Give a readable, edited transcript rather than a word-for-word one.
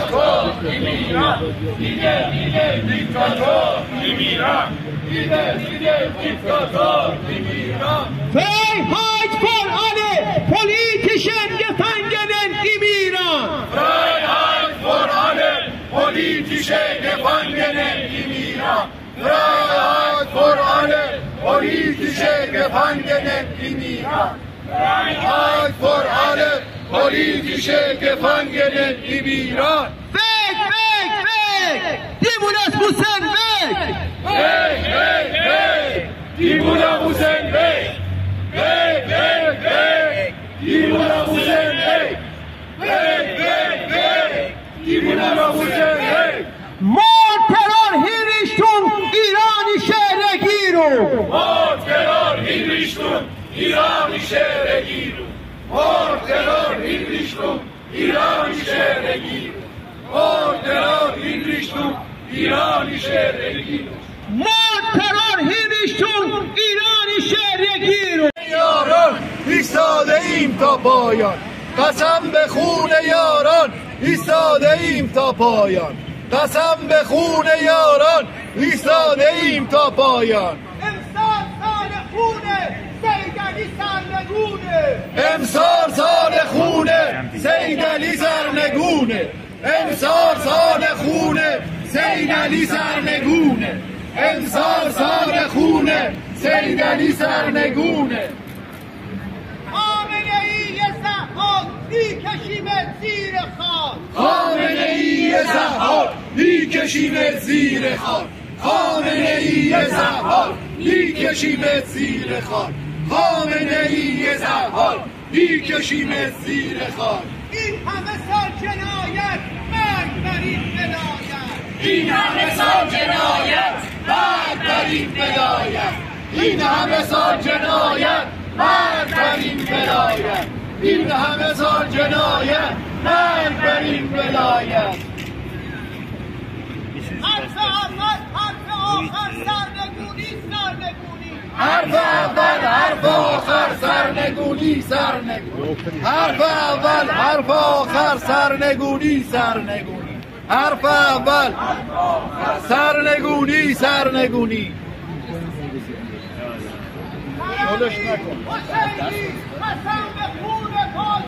دیکتاتور ایران، دیده دیکتاتور ایران، دیده دیکتاتور ایران. فریاد بر آن پلیتیشن گفتنگان ایران. فریاد بر آن پلیتیشن گفتنگان ایران. فریاد بر آن پلیتیشن گفتنگان ایران. فریاد بر آن پلیتیشه که فنگنه ایران. بگ بگ بگ دیووناس موسن بگ بگ بگ بگ دیوونا موسن بگ بگ بگ بگ دیوونا موسن بگ بگ بگ بگ دیوونا موسن بگ. مار ترار هیریشتون ایرانی شهرگیرو. مار ترار هیریشتون ایرانی شهرگیرو. مار ترار هیریشتون ایرانی شهرگیرو. مار ترار هیریشتون ایرانی شهرگیرو. مار ترار هیریشتون ایرانی شهرگیرو. یاران ایستاده ایم تا پایان، قسم به خون یاران ایستاده ایم تا پایان، قسم به خون یاران ایستاده ایم تا پایان. امسال سال خونه سید علی سرنگونه. امسال سال خونه سید علی سرنگونه. امسال سال خونه سید علی سرنگونه. امسال سال خونه سید علی سرنگونه. خامنه‌ای زهاد می‌کشیمت زیر خاک. خامنه‌ای زهاد می‌کشیمت زیر خاک. خامنه‌ای زهاد می‌کشیمت زیر خاک. خامنه‌ای زهاد می‌کشیمت زیر خاک. این همه سال جنایت مرگ بر این ولایت. این همه سال جنایت مرگ بر این ولایت. این همه سال جنایت مرگ بر این ولایت. این همه سال جنایت مرگ بر این ولایت. حرف اول حرف آخر سرنگونی سرنگونی. حرف اول حرف آخر سرنگونی سرنگونی. حرف اول حرف آخر سرنگونی سرنگونی. حرف اول سرنگونی سرنگونی. حسینی قسم به خون پاک